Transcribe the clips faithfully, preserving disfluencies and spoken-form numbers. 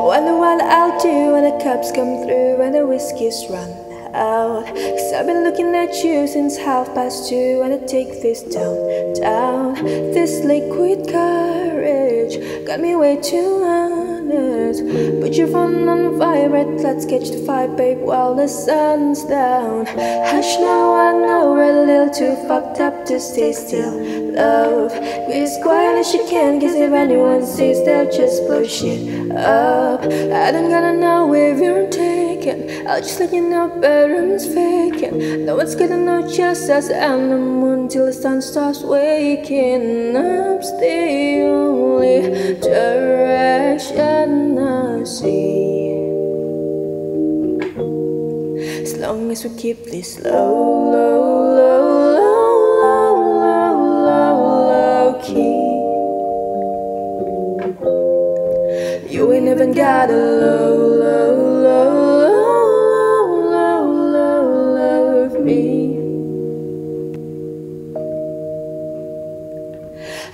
Wonder what I'll do when the cops come through and the whiskey's run out. Cause I've been looking at you since half past two, and I take this down, down. This liquid courage got me way too honest. Put your phone on vibrate, let's catch the vibe, babe, while the sun's down. Hush, now I know we're a little too fucked up to stay still. Love, be as quiet as you can, cause if anyone sees, they'll just blow shit up. I don't gotta know if you're taken, I'll just let you know bedroom's vacant. No one's gonna know just us and the moon till the sun starts waking up's the only direction I see. As long as we keep this low, low, low, low, low, low, low, low key. You ain't even got a low, low, low, low, low, low, low of me.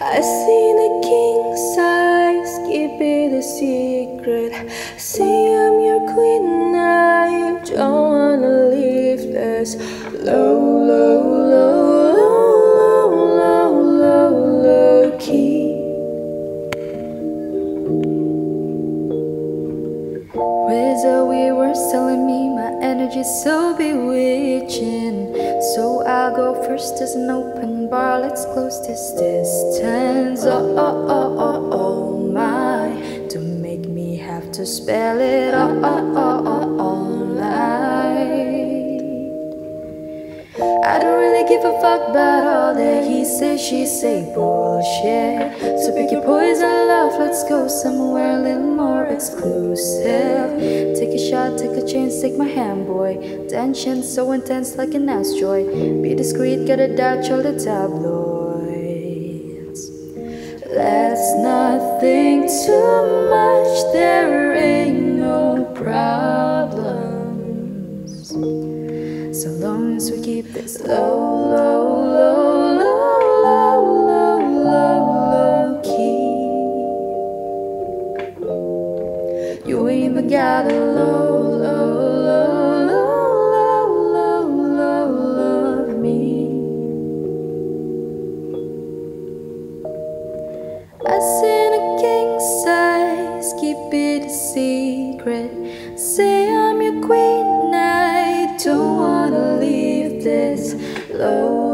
I seen a king's size, keep it a secret. Say I'm your queen, I don't wanna leave this low, low, low, low, low, low, low, low key. Whether we were selling me, my energy's so bewitching. So I'll go first as an open bar, let's close this distance. Oh, oh, oh, oh, oh my, don't make me have to spell it all, oh, oh, oh, all night. I don't really give a fuck about all that he says, she say bullshit. So pick your poison, love, let's go somewhere a little more exclusive. Take a shot, take a chance, take my hand, boy. Tension so intense like an asteroid. Be discreet, gotta dodge all the tabloids. That's nothing too much, there ain't no problems, so long as we keep this low, low, low, low, low, low, low, low key. You ain't even got a low, low, low, low, low, low, low of me. I seen a king size, keep it a secret. Say I'm your queen, I don't wanna leave this low.